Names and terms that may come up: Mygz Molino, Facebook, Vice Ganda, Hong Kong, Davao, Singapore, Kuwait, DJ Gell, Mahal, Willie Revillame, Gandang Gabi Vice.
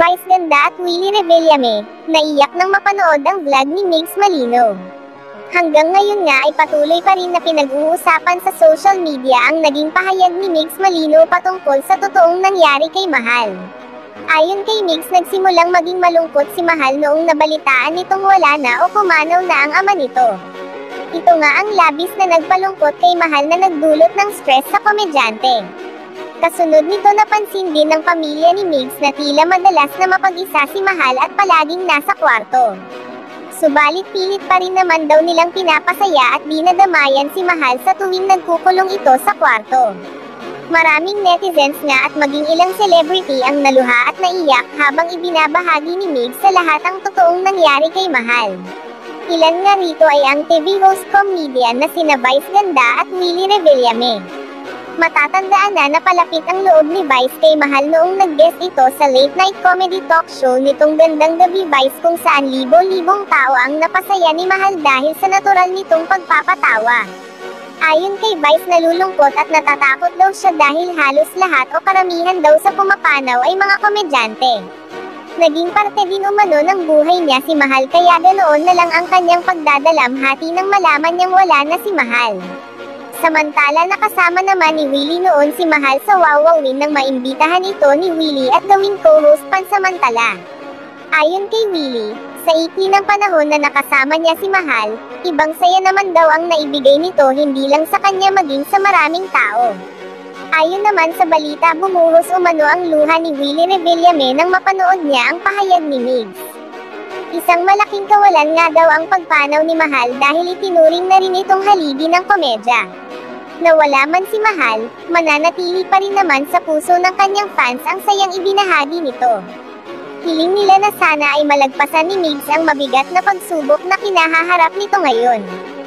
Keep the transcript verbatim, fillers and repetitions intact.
Vice Ganda at Willie Revillame, naiyak nang mapanood ang vlog ni Mygz Molino. Hanggang ngayon nga ay patuloy pa rin na pinag-uusapan sa social media ang naging pahayag ni Mygz Molino patungkol sa totoong nangyari kay Mahal. Ayon kay Mygz, nagsimulang maging malungkot si Mahal noong nabalitaan nitong wala na o pumanaw na ang ama nito. Ito nga ang labis na nagpalungkot kay Mahal na nagdulot ng stress sa komedyante. Kasunod nito, napansin din ng pamilya ni Mygz na tila madalas na mapag-isa si Mahal at palaging nasa kwarto. Subalit pilit pa rin naman daw nilang pinapasaya at dinadamayan si Mahal sa tuwing nagkukulong ito sa kwarto. Maraming netizens nga at maging ilang celebrity ang naluha at naiyak habang ibinabahagi ni Mygz sa lahat ang totoong nangyari kay Mahal. Ilan nga rito ay ang T V host comedian na sina Vice Ganda at Willie Revillame. Matatandaan na napalapit ang loob ni Vice kay Mahal noong nag-guest ito sa late-night comedy talk show nitong Gandang Gabi Vice, kung saan libo-libong tao ang napasaya ni Mahal dahil sa natural nitong pagpapatawa. Ayon kay Vice, nalulungkot at natatakot daw siya dahil halos lahat o karamihan daw sa pumapanaw ay mga komedyante. Naging parte din umano ng buhay niya si Mahal, kaya ganoon na lang ang kanyang pagdadalamhati nang malaman niyang wala na si Mahal. Samantala, nakasama naman ni Willie noon si Mahal sa wawawin nang maimbitahan ito ni Willie at gawing co-host pansamantala. Ayon kay Willie, sa ikli ng panahon na nakasama niya si Mahal, ibang saya naman daw ang naibigay nito hindi lang sa kanya maging sa maraming tao. Ayon naman sa balita, bumuhos umano ang luha ni Willie Revillame nang mapanood niya ang pahayag ni Mygz. Isang malaking kawalan nga daw ang pagpanaw ni Mahal dahil itinuring na rin itong haligi ng komedya. Nawala man si Mahal, mananatili pa rin naman sa puso ng kanyang fans ang sayang ibinahagi nito. Hiling nila na sana ay malagpasan ni Mygz ang mabigat na pagsubok na kinahaharap nito ngayon.